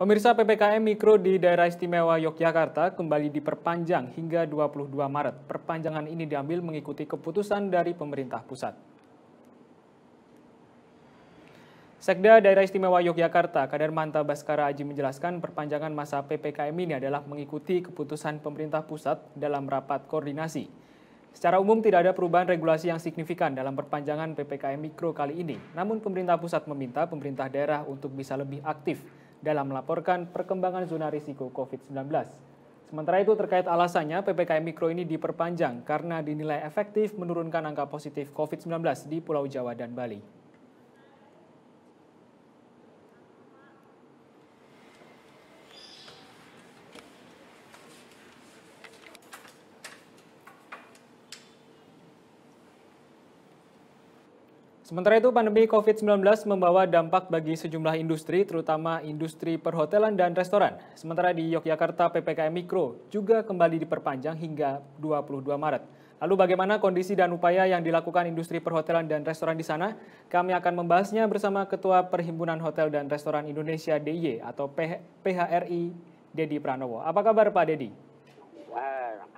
Pemirsa, PPKM Mikro di Daerah Istimewa Yogyakarta kembali diperpanjang hingga 22 Maret. Perpanjangan ini diambil mengikuti keputusan dari pemerintah pusat. Sekda Daerah Istimewa Yogyakarta, Kadar Mantabaskara Aji menjelaskan perpanjangan masa PPKM ini adalah mengikuti keputusan pemerintah pusat dalam rapat koordinasi. Secara umum tidak ada perubahan regulasi yang signifikan dalam perpanjangan PPKM Mikro kali ini. Namun pemerintah pusat meminta pemerintah daerah untuk bisa lebih aktif dalam melaporkan perkembangan zona risiko COVID-19. Sementara itu terkait alasannya, PPKM Mikro ini diperpanjang karena dinilai efektif menurunkan angka positif COVID-19 di Pulau Jawa dan Bali. Sementara itu, pandemi COVID-19 membawa dampak bagi sejumlah industri, terutama industri perhotelan dan restoran. Sementara di Yogyakarta, PPKM Mikro juga kembali diperpanjang hingga 22 Maret. Lalu bagaimana kondisi dan upaya yang dilakukan industri perhotelan dan restoran di sana? Kami akan membahasnya bersama Ketua Perhimpunan Hotel dan Restoran Indonesia DIY atau PHRI, Deddy Pranowo. Apa kabar Pak Deddy?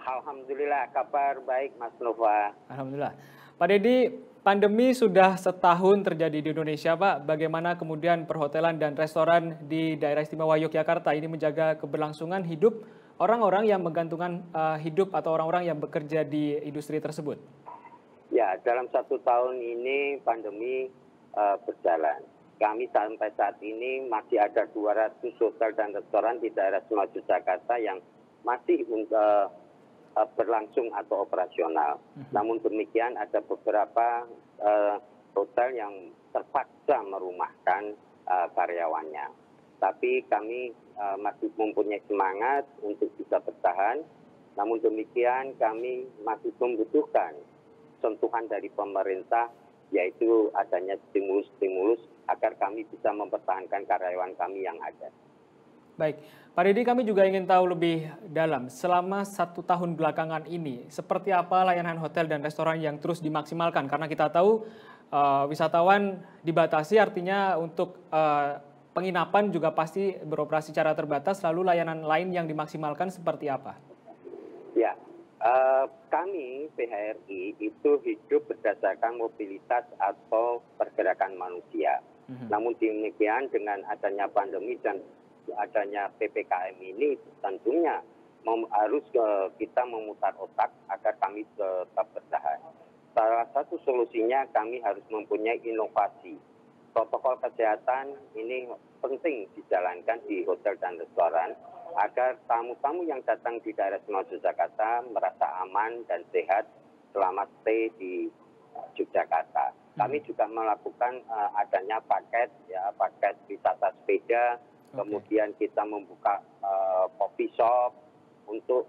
Alhamdulillah, kabar baik Mas Nova. Alhamdulillah. Pak Deddy, pandemi sudah setahun terjadi di Indonesia, Pak. Bagaimana kemudian perhotelan dan restoran di Daerah Istimewa Yogyakarta ini menjaga keberlangsungan hidup orang-orang yang menggantungkan hidup atau orang-orang yang bekerja di industri tersebut? Ya, dalam satu tahun ini pandemi berjalan. Kami sampai saat ini masih ada 200 hotel dan restoran di Daerah Istimewa Yogyakarta yang masih berlangsung atau operasional. Namun demikian ada beberapa hotel yang terpaksa merumahkan karyawannya. Tapi kami masih mempunyai semangat untuk bisa bertahan. Namun demikian kami masih membutuhkan sentuhan dari pemerintah, yaitu adanya stimulus-stimulus agar kami bisa mempertahankan karyawan kami yang ada. Baik, Pak Deddy, kami juga ingin tahu lebih dalam, selama satu tahun belakangan ini, seperti apa layanan hotel dan restoran yang terus dimaksimalkan? Karena kita tahu wisatawan dibatasi, artinya untuk penginapan juga pasti beroperasi secara terbatas, lalu layanan lain yang dimaksimalkan seperti apa? Ya, kami PHRI itu hidup berdasarkan mobilitas atau pergerakan manusia. Namun demikian dengan adanya pandemi dan adanya PPKM ini tentunya harus kita memutar otak agar kami tetap bertahan. Salah satu solusinya kami harus mempunyai inovasi. Protokol kesehatan ini penting dijalankan di hotel dan restoran agar tamu-tamu yang datang di Daerah Istimewa Yogyakarta merasa aman dan sehat selama stay di Yogyakarta. Kami juga melakukan adanya paket wisata sepeda. Kemudian kita membuka coffee shop untuk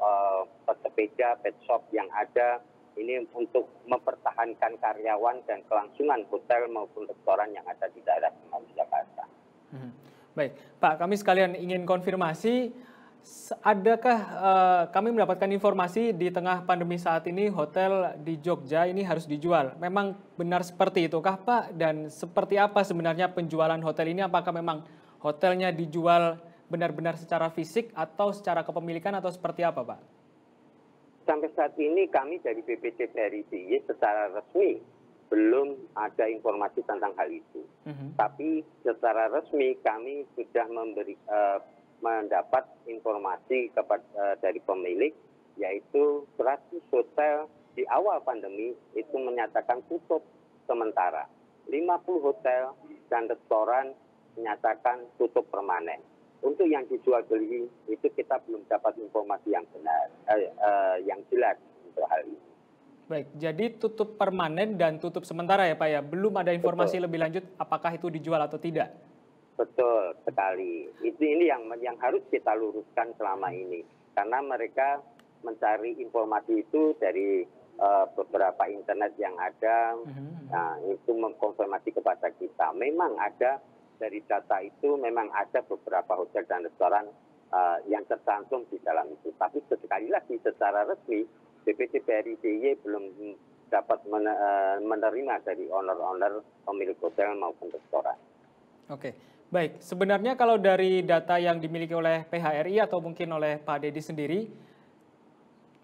pesepeda, pet shop yang ada. Ini untuk mempertahankan karyawan dan kelangsungan hotel maupun restoran yang ada di Daerah Istimewa Yogyakarta. Baik, Pak, kami sekalian ingin konfirmasi, adakah kami mendapatkan informasi di tengah pandemi saat ini hotel di Jogja ini harus dijual? Memang benar seperti itukah, Pak? Dan seperti apa sebenarnya penjualan hotel ini? Apakah memang hotelnya dijual benar-benar secara fisik atau secara kepemilikan atau seperti apa, Pak? Sampai saat ini kami dari BPC PHRI secara resmi belum ada informasi tentang hal itu. Tapi secara resmi kami sudah mendapat informasi dari pemilik, yaitu 100 hotel di awal pandemi itu menyatakan tutup sementara. 50 hotel dan restoran menyatakan tutup permanen. Untuk yang dijual beli itu kita belum dapat informasi yang benar, yang jelas untuk hal ini. Baik, jadi tutup permanen dan tutup sementara ya Pak ya, belum ada informasi lebih lanjut apakah itu dijual atau tidak. Betul sekali. Ini yang harus kita luruskan selama ini, karena mereka mencari informasi itu dari beberapa internet yang ada. Nah, itu mengkonfirmasi kepada kita. Memang ada. Dari data itu memang ada beberapa hotel dan restoran yang tercantum di dalam itu. Tapi sekali lagi secara resmi BPC PHRI DIY belum dapat menerima dari owner-owner pemilik hotel maupun restoran. Oke, Baik, sebenarnya kalau dari data yang dimiliki oleh PHRI atau mungkin oleh Pak Deddy sendiri,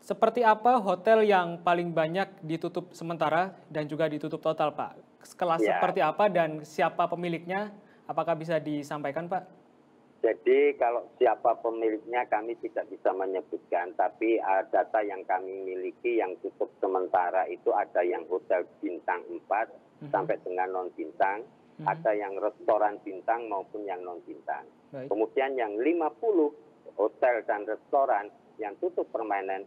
seperti apa hotel yang paling banyak ditutup sementara dan juga ditutup total, Pak? Kelas seperti apa dan siapa pemiliknya? Apakah bisa disampaikan, Pak? Jadi kalau siapa pemiliknya kami tidak bisa menyebutkan, tapi data yang kami miliki yang tutup sementara itu ada yang hotel bintang 4 sampai dengan non-bintang, ada yang restoran bintang maupun yang non-bintang. Kemudian yang 50 hotel dan restoran yang tutup permanen,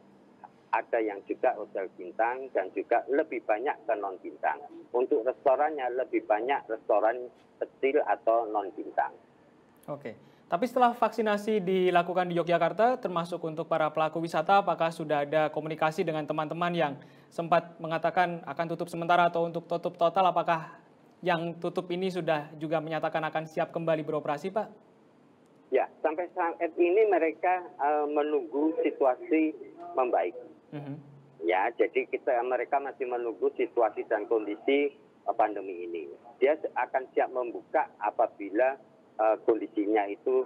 ada yang juga hotel bintang dan juga lebih banyak ke non-bintang. Untuk restorannya lebih banyak restoran kecil atau non-bintang. Oke, tapi setelah vaksinasi dilakukan di Yogyakarta, termasuk untuk para pelaku wisata, apakah sudah ada komunikasi dengan teman-teman yang sempat mengatakan akan tutup sementara atau untuk tutup total, apakah yang tutup ini sudah juga menyatakan akan siap kembali beroperasi, Pak? Ya, sampai saat ini mereka menunggu situasi membaik. Ya, jadi mereka masih menunggu situasi dan kondisi pandemi ini. Dia akan siap membuka apabila kondisinya itu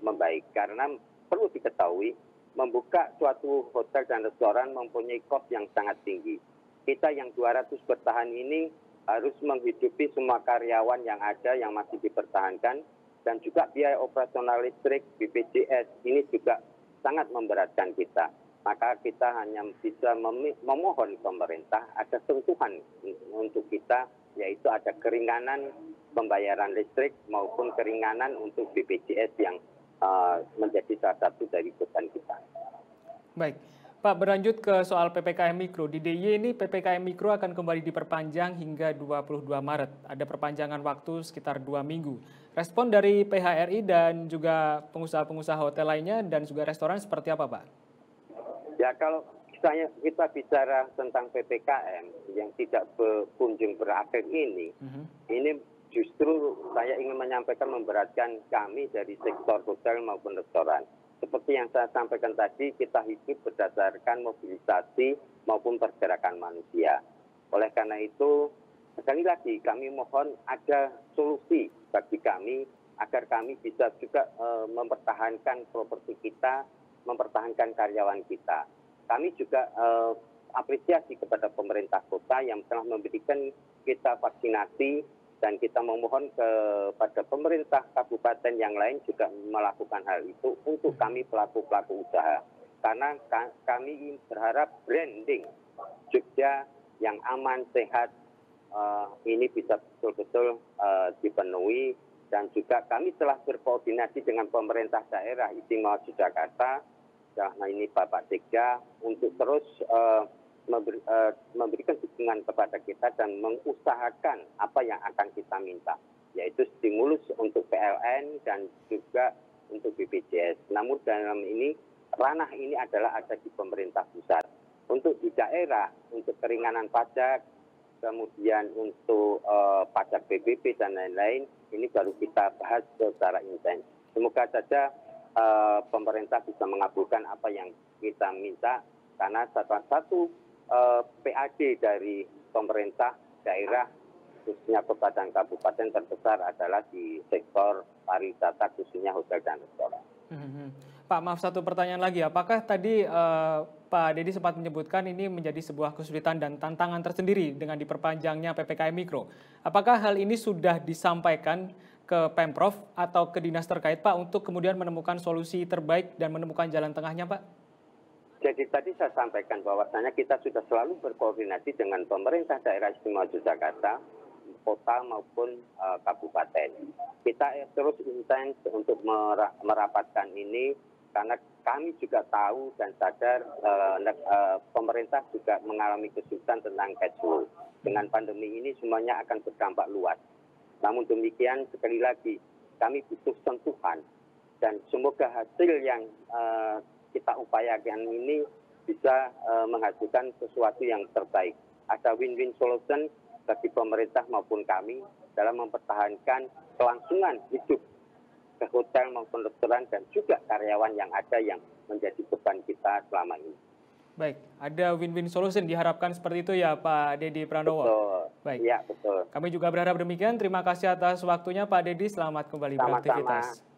membaik. Karena perlu diketahui, membuka suatu hotel dan restoran mempunyai kos yang sangat tinggi. Kita yang 200 bertahan ini harus menghidupi semua karyawan yang ada yang masih dipertahankan, dan juga biaya operasional listrik BPJS ini juga sangat memberatkan kita. Maka kita hanya bisa memohon pemerintah ada sentuhan untuk kita, yaitu ada keringanan pembayaran listrik maupun keringanan untuk BPJS yang menjadi salah satu dari beban kita. Baik, Pak, berlanjut ke soal PPKM Mikro. Di DIY ini PPKM Mikro akan kembali diperpanjang hingga 22 Maret. Ada perpanjangan waktu sekitar 2 minggu. Respon dari PHRI dan juga pengusaha-pengusaha hotel lainnya dan juga restoran seperti apa, Pak? Ya, kalau kita bicara tentang PPKM yang tidak berkunjung berakhir ini justru saya ingin menyampaikan memberatkan kami dari sektor hotel maupun restoran. Seperti yang saya sampaikan tadi, kita hidup berdasarkan mobilisasi maupun pergerakan manusia. Oleh karena itu, sekali lagi kami mohon ada solusi bagi kami agar kami bisa juga mempertahankan properti kita, mempertahankan karyawan kita. Kami juga apresiasi kepada pemerintah kota yang telah memberikan kita vaksinasi, dan kita memohon kepada pemerintah kabupaten yang lain juga melakukan hal itu untuk kami pelaku-pelaku usaha. Karena kami berharap branding Jogja yang aman, sehat ini bisa betul-betul dipenuhi. Dan juga kami telah berkoordinasi dengan pemerintah daerah istimewa Yogyakarta, nah ini Bapak Sekda, untuk terus memberikan dukungan kepada kita dan mengusahakan apa yang akan kita minta, yaitu stimulus untuk PLN dan juga untuk BPJS. Namun dalam ini, ranah ini adalah ada di pemerintah pusat. Untuk di daerah, untuk keringanan pajak, kemudian untuk pajak PBB dan lain-lain, ini baru kita bahas secara intens. Semoga saja pemerintah bisa mengabulkan apa yang kita minta, karena salah satu PAD dari pemerintah daerah, khususnya kota dan kabupaten terbesar adalah di sektor pariwisata, khususnya hotel dan restoran. Pak, maaf satu pertanyaan lagi. Apakah tadi Pak Deddy sempat menyebutkan ini menjadi sebuah kesulitan dan tantangan tersendiri dengan diperpanjangnya PPKM Mikro? Apakah hal ini sudah disampaikan ke Pemprov atau ke dinas terkait, Pak, untuk kemudian menemukan solusi terbaik dan menemukan jalan tengahnya, Pak? Jadi tadi saya sampaikan bahwasannya kita sudah selalu berkoordinasi dengan pemerintah daerah istimewa Yogyakarta, kota maupun kabupaten. Kita terus intens untuk merapatkan ini, karena kami juga tahu dan sadar pemerintah juga mengalami kesulitan tentang cash flow. Dengan pandemi ini semuanya akan berdampak luas. Namun demikian, sekali lagi, kami butuh sentuhan. Dan semoga hasil yang kita upayakan ini bisa menghasilkan sesuatu yang terbaik. Ada win-win solution bagi pemerintah maupun kami dalam mempertahankan kelangsungan hidup ke hotel maupun restoran dan juga karyawan yang ada yang menjadi beban kita selama ini. Baik, ada win-win solution diharapkan seperti itu ya Pak Deddy Pranowo. Betul. Baik. Ya, betul. Kami juga berharap demikian. Terima kasih atas waktunya Pak Deddy. Selamat kembali beraktivitas.